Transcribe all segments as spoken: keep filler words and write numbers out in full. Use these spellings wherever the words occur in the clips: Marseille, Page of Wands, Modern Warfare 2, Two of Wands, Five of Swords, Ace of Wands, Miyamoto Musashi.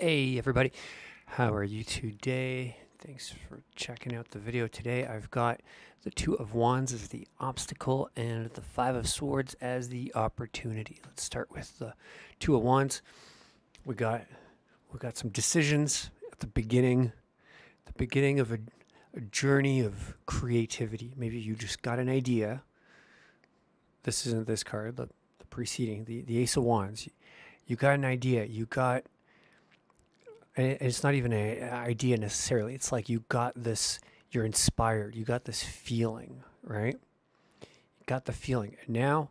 Hey everybody, how are you today? Thanks for checking out the video today. I've got the Two of Wands as the obstacle and the Five of Swords as the opportunity. Let's start with the Two of Wands. We got we got some decisions at the beginning, the beginning of a, a journey of creativity. Maybe you just got an idea. This isn't this card, the, the preceding, the, the Ace of Wands. You got an idea, you got, and it's not even an idea necessarily, it's like you got this, you're inspired, you got this feeling, right? You got the feeling. And now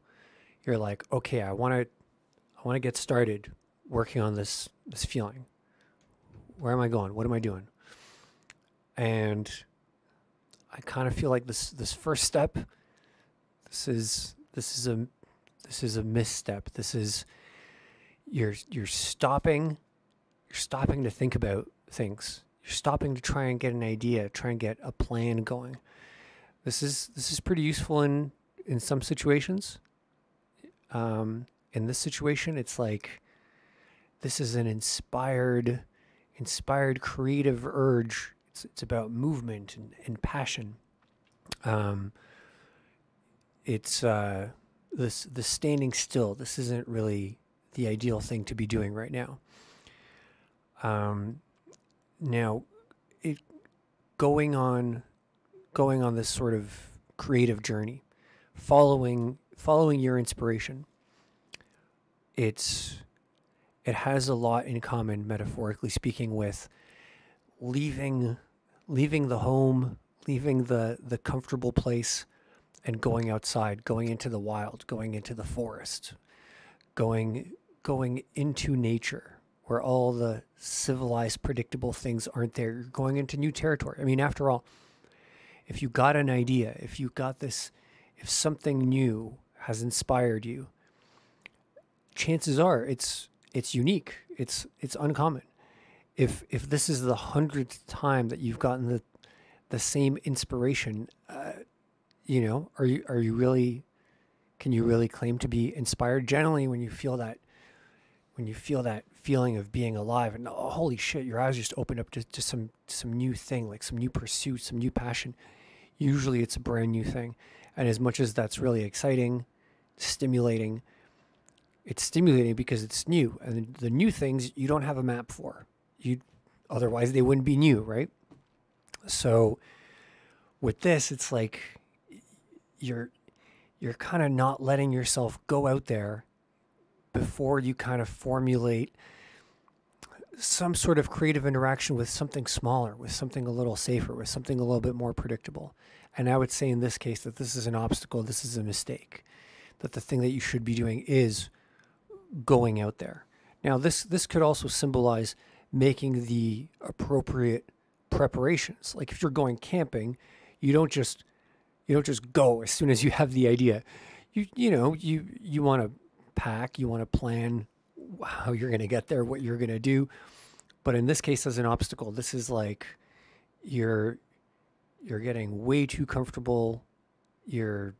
you're like, okay, I want to I want to get started working on this this feeling. Where am I going? What am I doing? And I kind of feel like this this first step, this is this is a this is a misstep. This is You're you're stopping, you're stopping to think about things. You're stopping to try and get an idea, try and get a plan going. This is this is pretty useful in in some situations. Um, in this situation, it's like this is an inspired, inspired creative urge. It's it's about movement and, and passion. Um, it's uh, this the standing still. This isn't really the ideal thing to be doing right now. Um, now, it going on, going on this sort of creative journey, following following your inspiration. It's it has a lot in common, metaphorically speaking, with leaving leaving the home, leaving the the comfortable place, and going outside, going into the wild, going into the forest, going. going into nature where all the civilized, predictable things aren't there. You're going into new territory. I mean, after all, if you got an idea, if you got this, if something new has inspired you, chances are it's it's unique. It's it's uncommon. If if this is the hundredth time that you've gotten the the same inspiration, uh, you know, are you are you really can you really claim to be inspired? Generally, when you feel that. When you feel that feeling of being alive and, oh, holy shit, your eyes just opened up to, to some some new thing, like some new pursuit, some new passion. Usually it's a brand new thing. And as much as that's really exciting, stimulating, it's stimulating because it's new. And the new things you don't have a map for. You otherwise they wouldn't be new, right? So with this, it's like you're you're kind of not letting yourself go out there before you kind of formulate some sort of creative interaction with something smaller, with something a little safer, with something a little bit more predictable. And I would say in this case that this is an obstacle, this is a mistake, that the thing that you should be doing is going out there. Now, this, this could also symbolize making the appropriate preparations. Like if you're going camping, you don't just, you don't just go as soon as you have the idea. You, you know, you, you want to pack, you want to plan how you're going to get there, what you're going to do. But in this case, as an obstacle, this is like you're you're getting way too comfortable. You're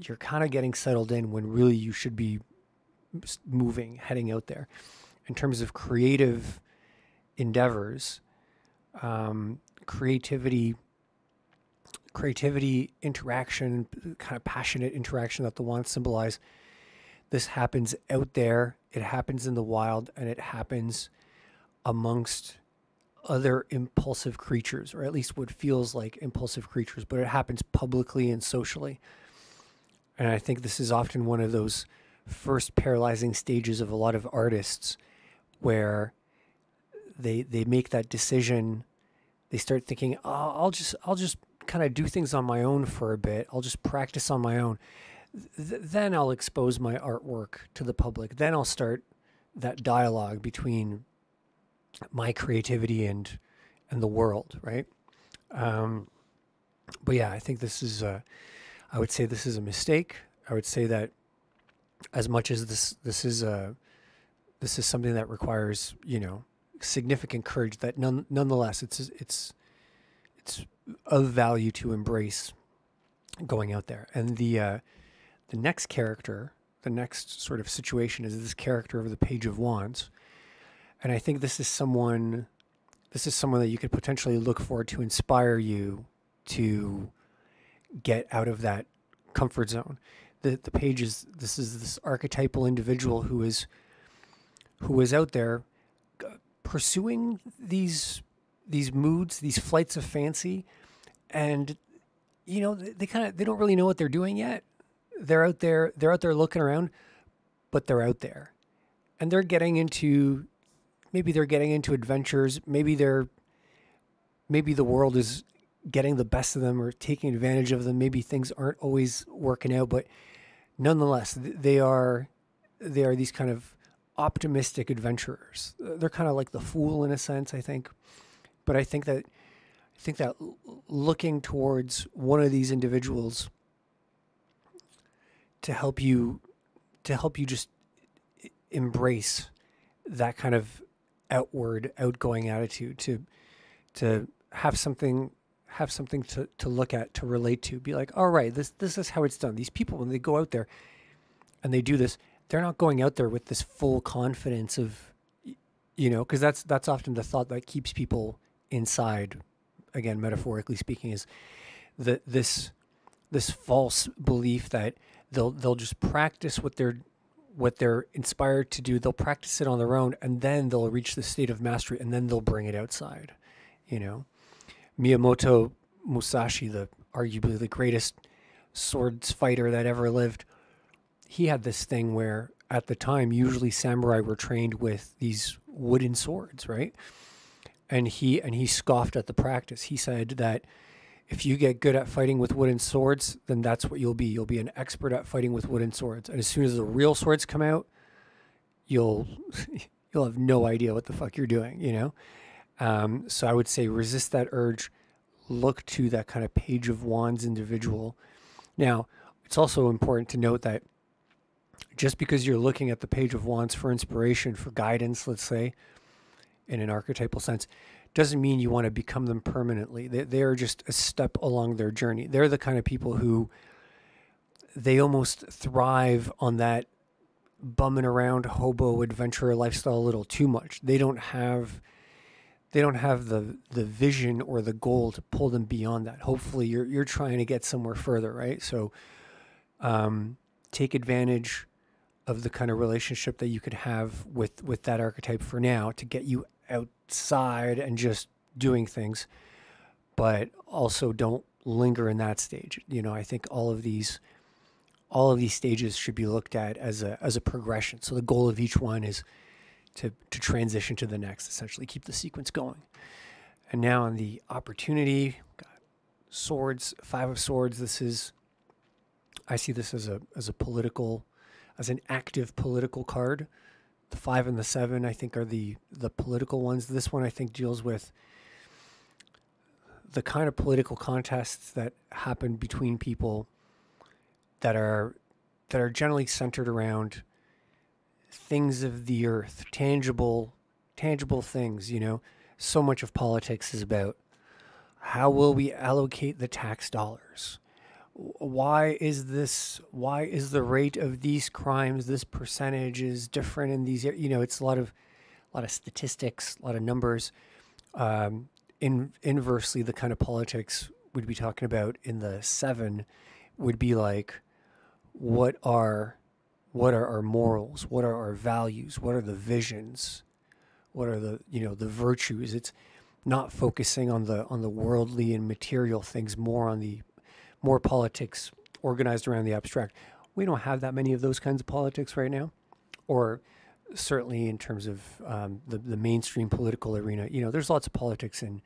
you're kind of getting settled in when really you should be moving, heading out there. In terms of creative endeavors, um, creativity, creativity, interaction, kind of passionate interaction that the wands symbolize. This happens out there, it happens in the wild, and it happens amongst other impulsive creatures, or at least what feels like impulsive creatures, but it happens publicly and socially. And I think this is often one of those first paralyzing stages of a lot of artists where they they make that decision, they start thinking, oh, I'll just I'll just kind of do things on my own for a bit, I'll just practice on my own. Th then I'll expose my artwork to the public. Then I'll start that dialogue between my creativity and and the world, right? Um, but yeah, I think this is, a, I would say this is a mistake. I would say that as much as this this is a this is something that requires, you know, significant courage, that none, nonetheless it's it's it's of value to embrace going out there. And the uh, The next character, the next sort of situation is this character of the Page of Wands. And I think this is someone, this is someone that you could potentially look for to inspire you to get out of that comfort zone. The the page is, this is this archetypal individual who is, who is out there pursuing these these moods, these flights of fancy, and you know they, they kind of they don't really know what they're doing yet. They're out there, they're out there looking around, but they're out there, and they're getting into maybe they're getting into adventures. Maybe they're maybe the world is getting the best of them or taking advantage of them. Maybe things aren't always working out, but nonetheless, they are they are these kind of optimistic adventurers. They're kind of like the fool in a sense, I think. But I think that I think that looking towards one of these individuals to help you to help you just embrace that kind of outward, outgoing attitude, to to have something have something to, to look at, to relate to, be like, all right, this this is how it's done. These people, when they go out there and they do this, they're not going out there with this full confidence of, you know, because that's that's often the thought that keeps people inside, again, metaphorically speaking, is that this this false belief that they'll they'll just practice what they're what they're inspired to do. They'll practice it on their own, and then they'll reach the state of mastery, and then they'll bring it outside, you know. Miyamoto Musashi, the arguably the greatest swords fighter that ever lived, he had this thing where at the time, usually samurai were trained with these wooden swords, right? And he and he scoffed at the practice. He said that if you get good at fighting with wooden swords, then that's what you'll be. You'll be an expert at fighting with wooden swords. And as soon as the real swords come out, you'll you'll have no idea what the fuck you're doing, you know? Um, so I would say resist that urge, look to that kind of Page of Wands individual. Now, it's also important to note that just because you're looking at the Page of Wands for inspiration, for guidance, let's say, in an archetypal sense, doesn't mean you want to become them permanently. They, they are just a step along their journey. They're the kind of people who, they almost thrive on that bumming around hobo adventurer lifestyle a little too much. They don't have... They don't have the the vision or the goal to pull them beyond that. Hopefully, you're you're trying to get somewhere further, right? So, um, take advantage of the kind of relationship that you could have with with that archetype for now to get you outside and just doing things, but also don't linger in that stage. You know, I think all of these all of these stages should be looked at as a as a progression. So the goal of each one is to, to transition to the next, essentially keep the sequence going. And now on the opportunity, got swords, Five of Swords. This is, I see this as a, as a political, as an active political card. The five and the seven, I think, are the, the political ones. This one, I think, deals with the kind of political contests that happen between people that are, that are generally centered around things of the earth, tangible, tangible things, you know. So much of politics is about how will we allocate the tax dollars? Why is this, why is the rate of these crimes, this percentage is different in these, you know, it's a lot of, a lot of statistics, a lot of numbers. Um, in, inversely, the kind of politics we'd be talking about in the seven would be like, what are, what are our morals? What are our values? What are the visions? What are the, you know, the virtues? It's not focusing on the on the worldly and material things, more on the more politics organized around the abstract. We don't have that many of those kinds of politics right now, or certainly in terms of um, the the mainstream political arena. You know, there's lots of politics in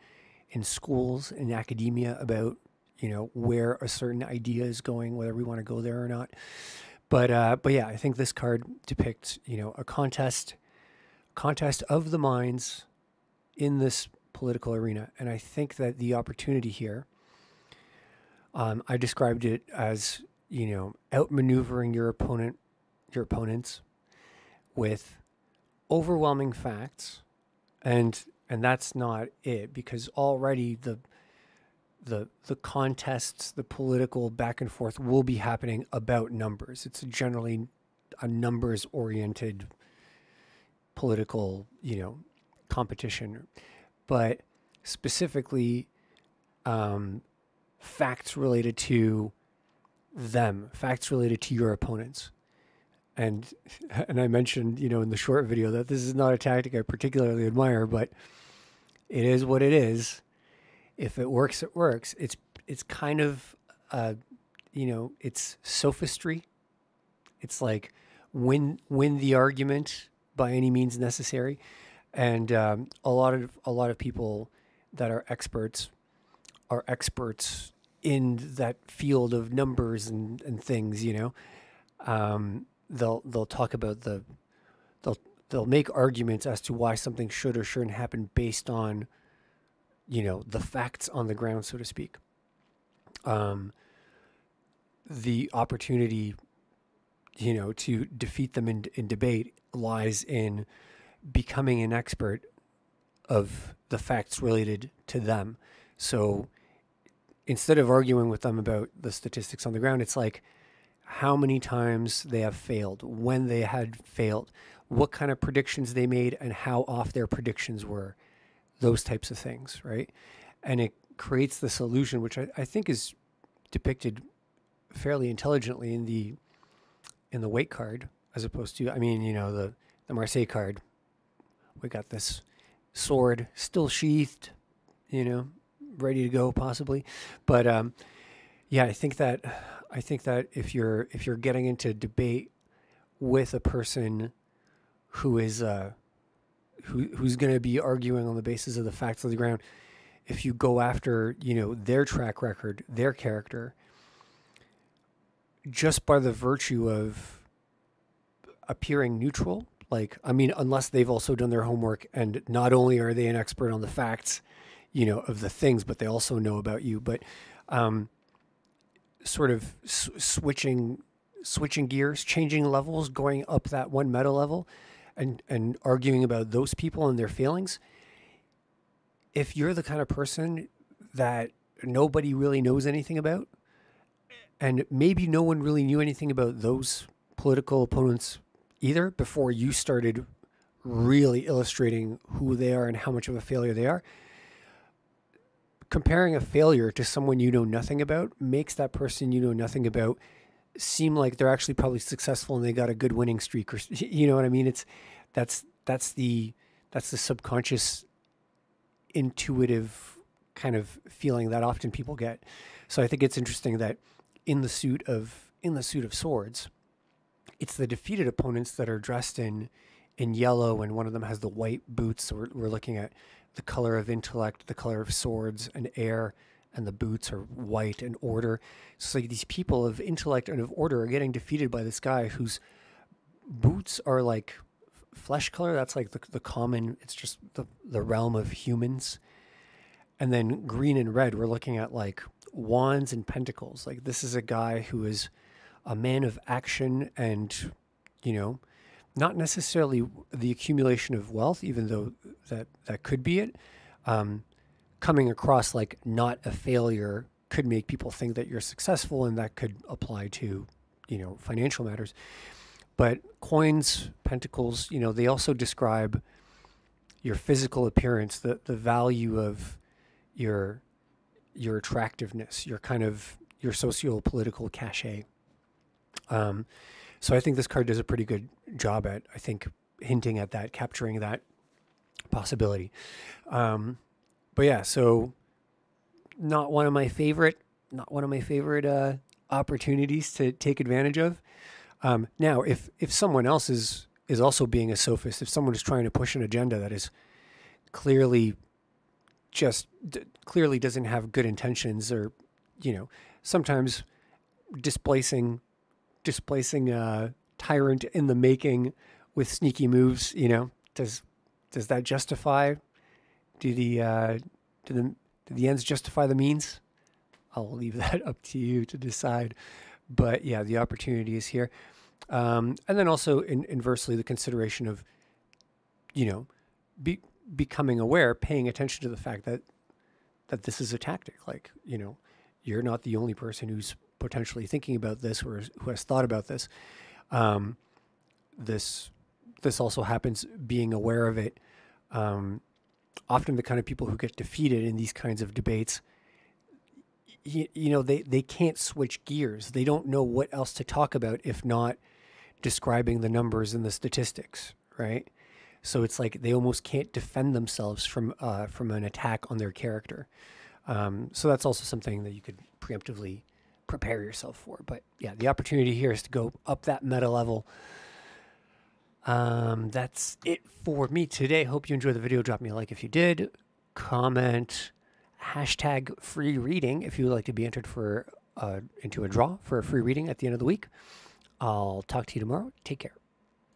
in schools, in academia about, you know, where a certain idea is going, whether we want to go there or not. But, uh, but yeah, I think this card depicts, you know, a contest, contest of the minds in this political arena. And I think that the opportunity here, um, I described it as, you know, outmaneuvering your opponent, your opponents with overwhelming facts. And, and that's not it, because already the, The, the contests, the political back and forth will be happening about numbers. It's generally a numbers-oriented political, you know, competition, but specifically um, facts related to them, facts related to your opponents. And and I mentioned, you know, in the short video that this is not a tactic I particularly admire, but it is what it is. If it works, it works. It's it's kind of, uh, you know, it's sophistry. It's like win win the argument by any means necessary. And um, a lot of a lot of people that are experts are experts in that field of numbers and, and things, you know. Um, they'll they'll talk about the they'll they'll make arguments as to why something should or shouldn't happen based on, you know, the facts on the ground, so to speak. Um, the opportunity, you know, to defeat them in in debate lies in becoming an expert of the facts related to them. So instead of arguing with them about the statistics on the ground, it's like how many times they have failed, when they had failed, what kind of predictions they made, and how off their predictions were, those types of things, right? And it creates this illusion, which I, I think is depicted fairly intelligently in the in the weight card, as opposed to, I mean, you know, the, the Marseille card. We got this sword still sheathed, you know, ready to go possibly. But um, yeah, I think that I think that if you're if you're getting into debate with a person who is uh, who who's going to be arguing on the basis of the facts of the ground, if you go after, you know, their track record, their character, just by the virtue of appearing neutral. Like, I mean, unless they've also done their homework and not only are they an expert on the facts, you know, of the things, but they also know about you. But um, sort of s switching, switching gears, changing levels, going up that one meta level and, and arguing about those people and their feelings. If you're the kind of person that nobody really knows anything about, and maybe no one really knew anything about those political opponents either before you started really illustrating who they are and how much of a failure they are, comparing a failure to someone you know nothing about makes that person you know nothing about seem like they're actually probably successful and they got a good winning streak, or you know what I mean? It's that's that's the that's the subconscious, intuitive kind of feeling that often people get. So I think it's interesting that in the suit of in the suit of swords, it's the defeated opponents that are dressed in in yellow, and one of them has the white boots. So we're, we're looking at the color of intellect, the color of swords and air, and the boots are white and order. So like, these people of intellect and of order are getting defeated by this guy whose boots are like flesh color. That's like the, the common, it's just the, the realm of humans. And then green and red, we're looking at like wands and pentacles. Like, this is a guy who is a man of action and, you know, not necessarily the accumulation of wealth, even though that, that could be it. Um, coming across like not a failure could make people think that you're successful, and that could apply to, you know, financial matters. But coins, pentacles, you know, they also describe your physical appearance, the, the value of your, your attractiveness, your kind of, your socio-political cachet. Um, so I think this card does a pretty good job at, I think, hinting at that, capturing that possibility. Um, but yeah, so not one of my favorite, not one of my favorite, uh, opportunities to take advantage of. Um, now if, if someone else is, is also being a sophist, if someone is trying to push an agenda that is clearly just d clearly doesn't have good intentions, or, you know, sometimes displacing displacing a tyrant in the making with sneaky moves, you know, does, does that justify, do the, uh, do the, do the ends justify the means? I'll leave that up to you to decide, but yeah, the opportunity is here. Um, and then also in, inversely, the consideration of, you know, be, becoming aware, paying attention to the fact that, that this is a tactic. Like, you know, you're not the only person who's potentially thinking about this, or who has thought about this. Um, this this also happens being aware of it. Um, often the kind of people who get defeated in these kinds of debates, you, you know, they, they can't switch gears. They don't know what else to talk about if not describing the numbers and the statistics, right? So it's like they almost can't defend themselves from uh, from an attack on their character. Um, so that's also something that you could preemptively prepare yourself for. But yeah, the opportunity here is to go up that meta level. Um, that's it for me today. Hope you enjoyed the video. Drop me a like if you did. Comment hashtag free reading if you would like to be entered for uh, into a draw for a free reading at the end of the week. I'll talk to you tomorrow. Take care.